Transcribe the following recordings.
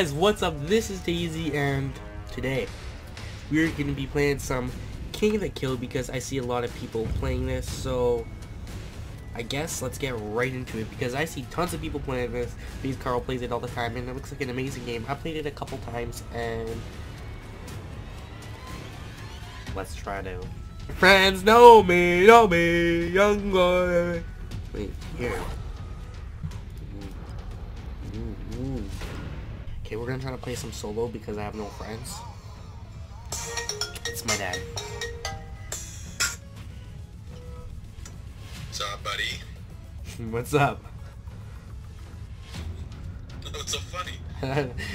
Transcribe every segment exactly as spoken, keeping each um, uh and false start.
guys, what's up? This is Tazey, and today we're going to be playing some King of the Kill because I see a lot of people playing this, so I guess let's get right into it because I see tons of people playing this. Please, Carl plays it all the time, and it looks like an amazing game. I played it a couple times, and let's try to... Friends know me, know me, young boy. Wait, here. Okay, we're gonna try to play some solo because I have no friends. It's my dad. What's up, buddy? What's up? What's so funny?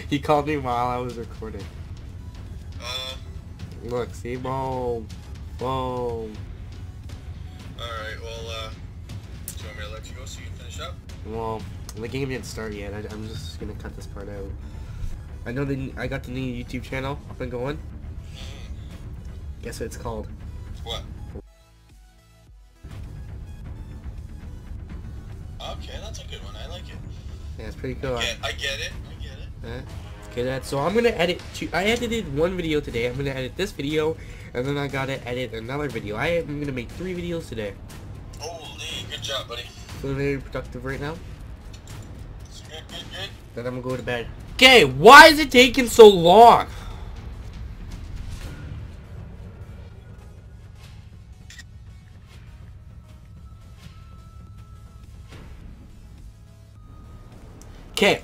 He called me while I was recording. Uh, Look, see? Whoa. Whoa. Alright, well, uh, do you want me to let you go so you can finish up? Well, the game didn't start yet. I, I'm just gonna cut this part out. I know that I got the new YouTube channel up and going. Guess what it's called? What? Okay, that's a good one. I like it. Yeah, it's pretty cool. I get, I get it. I get it. All right. Okay, that's so. I'm gonna edit. Two, I edited one video today. I'm gonna edit this video, and then I gotta edit another video. I am gonna make three videos today. Holy, good job, buddy. Feeling very productive right now. Good, good, good. Then I'm gonna go to bed. Okay, why is it taking so long? Okay.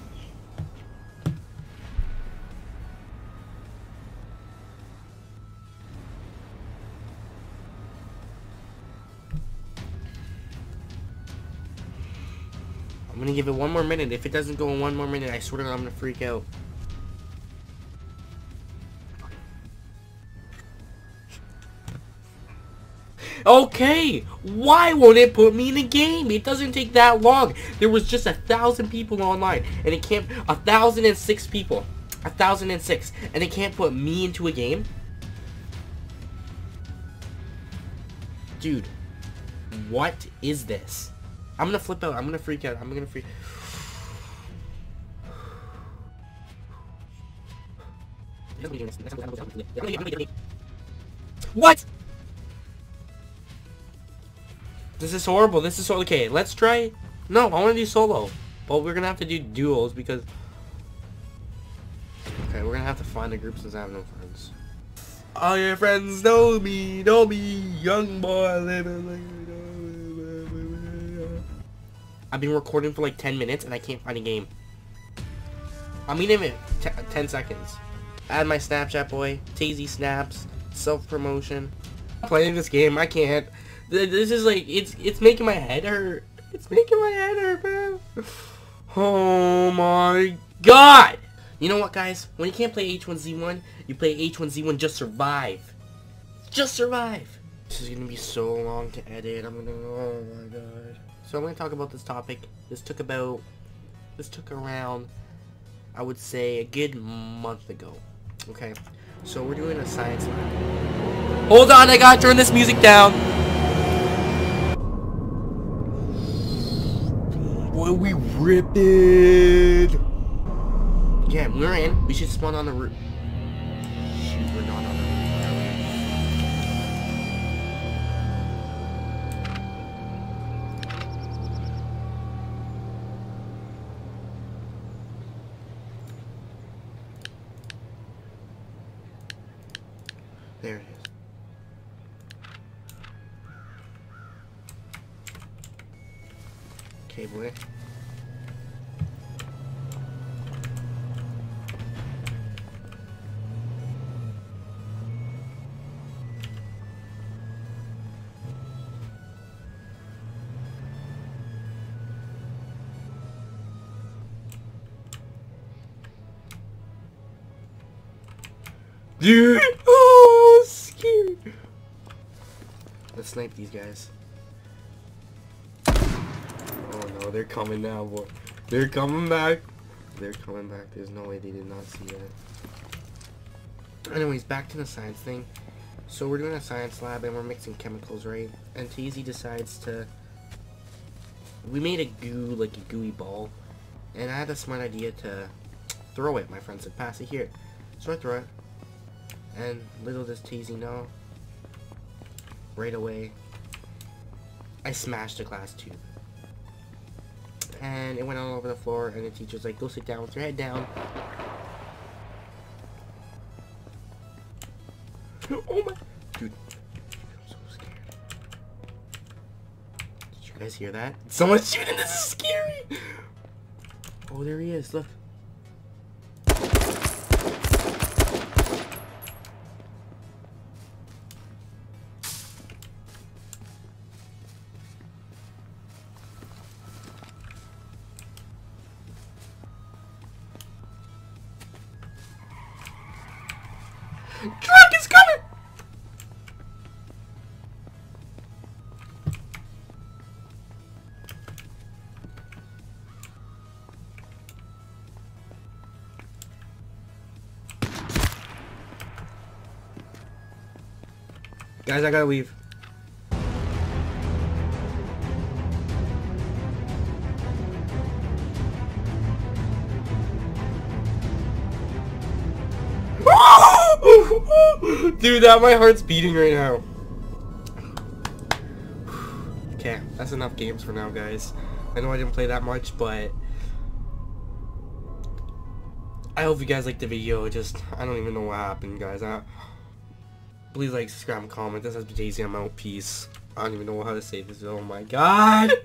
I'm gonna give it one more minute. If it doesn't go in one more minute, I swear to God, I'm gonna freak out. Okay, why won't it put me in a game? It doesn't take that long. There was just a thousand people online, and it can't. A thousand and six people, a thousand and six, and it can't put me into a game, dude. What is this? I'm gonna flip out. I'm gonna freak out. I'm gonna freak. What? This is horrible. This is so okay. Let's try. No, I want to do solo, but we're gonna have to do duels because. Okay, we're gonna have to find a group since I have no friends. All your friends know me, know me, young boy living. Like I've been recording for like ten minutes and I can't find a game. I mean, even ten seconds. Add my Snapchat boy, Tazey Snaps, self-promotion. Playing this game, I can't. This is like, it's it's making my head hurt. It's making my head hurt, man. Oh my God. You know what, guys? When you can't play H one Z one, you play H one Z one, just survive. Just survive. This is gonna be so long to edit. I'm gonna, oh my God. So I'm going to talk about this topic. This took about, this took around, I would say, a good month ago. Okay, so we're doing a science lab. Hold on, I gotta turn this music down. Boy, we ripped it. Yeah, we're in. We should spawn on the roof. Shoot, we're not on the roof. There it is. Okay, boy. Dude! Let's snipe these guys. Oh no, they're coming now, boy. They're coming back. They're coming back. There's no way they did not see that. Anyways, back to the science thing. So we're doing a science lab and we're mixing chemicals, right? And Tazey decides to... We made a goo, like a gooey ball. And I had a smart idea to throw it. My friend said, pass it here. So I throw it. And little does Tazey know, right away, I smashed the glass tube. And it went all over the floor, and the teacher's like, go sit down with your head down. Oh my... Dude, I'm so scared. Did you guys hear that? Someone's shooting, this is scary! Oh, there he is, look. Truck is coming! Guys, I gotta leave. Dude, that my heart's beating right now. Okay, that's enough games for now, guys. I know I didn't play that much, but I hope you guys liked the video. Just, I don't even know what happened, guys. I, please like, subscribe, and comment. This has been Tazey. I'm out. Peace. I don't even know how to say this. Oh my god.